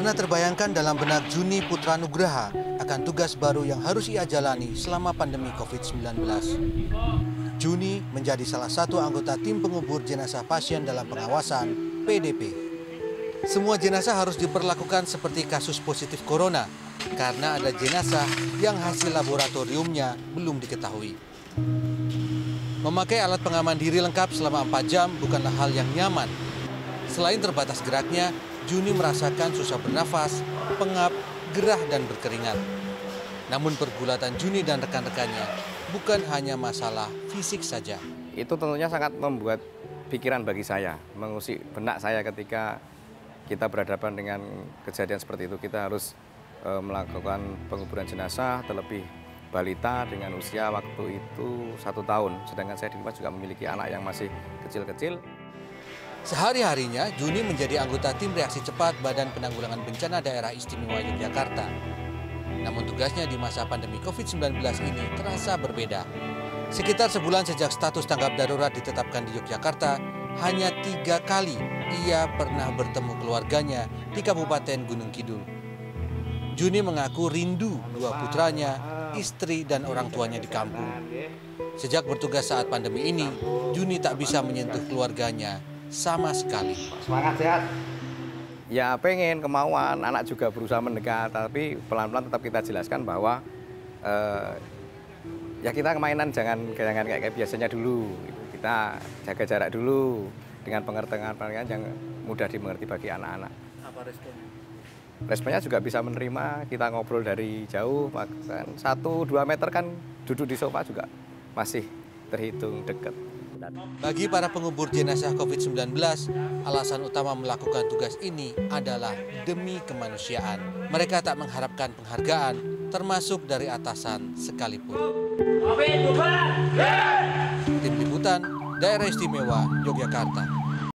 pernah terbayangkan dalam benak Juni Putra Nugraha akan tugas baru yang harus ia jalani selama pandemi COVID-19. Juni menjadi salah satu anggota tim pengubur jenazah pasien dalam pengawasan PDP. Semua jenazah harus diperlakukan seperti kasus positif corona karena ada jenazah yang hasil laboratoriumnya belum diketahui. Memakai alat pengaman diri lengkap selama 4 jam bukanlah hal yang nyaman. Selain terbatas geraknya, Juni merasakan susah bernafas, pengap, gerah dan berkeringat. Namun pergulatan Juni dan rekan-rekannya bukan hanya masalah fisik saja. Itu tentunya sangat membuat pikiran bagi saya, mengusik benak saya ketika kita berhadapan dengan kejadian seperti itu. Kita harus melakukan penguburan jenazah terlebih balita dengan usia waktu itu 1 tahun. Sedangkan saya di rumah juga memiliki anak yang masih kecil-kecil. Sehari-harinya, Juni menjadi anggota tim reaksi cepat Badan Penanggulangan Bencana Daerah Istimewa Yogyakarta. Namun tugasnya di masa pandemi COVID-19 ini terasa berbeda. Sekitar sebulan sejak status tanggap darurat ditetapkan di Yogyakarta, hanya 3 kali ia pernah bertemu keluarganya di Kabupaten Gunung Kidul. Juni mengaku rindu 2 putranya, istri dan orang tuanya di kampung. Sejak bertugas saat pandemi ini, Juni tak bisa menyentuh keluarganya sama sekali. Semangat, sehat. Ya pengen, kemauan, anak juga berusaha mendekat, tapi pelan-pelan tetap kita jelaskan bahwa ya kita mainan jangan kayak biasanya dulu. Kita jaga jarak dulu dengan pengertian yang mudah dimengerti bagi anak-anak. Apa responnya? Responnya juga bisa menerima, kita ngobrol dari jauh, 1-2 meter kan duduk di sofa juga masih terhitung dekat. Bagi para pengubur jenazah COVID-19, alasan utama melakukan tugas ini adalah demi kemanusiaan. Mereka tak mengharapkan penghargaan, termasuk dari atasan sekalipun. Tim Liputan, Daerah Istimewa Yogyakarta.